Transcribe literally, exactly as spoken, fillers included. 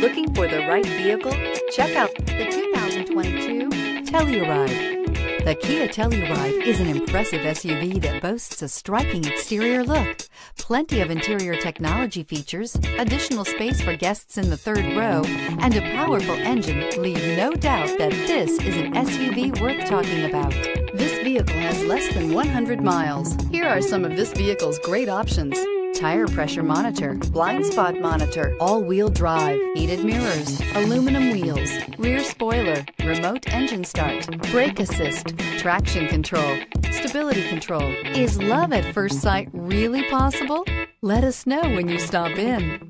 Looking for the right vehicle? Check out the two thousand twenty-two Telluride. The Kia Telluride is an impressive S U V that boasts a striking exterior look, plenty of interior technology features, additional space for guests in the third row, and a powerful engine leave no doubt that this is an S U V worth talking about. This vehicle has less than one hundred miles. Here are some of this vehicle's great options: tire pressure monitor, blind spot monitor, all-wheel drive, heated mirrors, aluminum wheels, rear spoiler, remote engine start, brake assist, traction control, stability control. Is love at first sight really possible? Let us know when you stop in.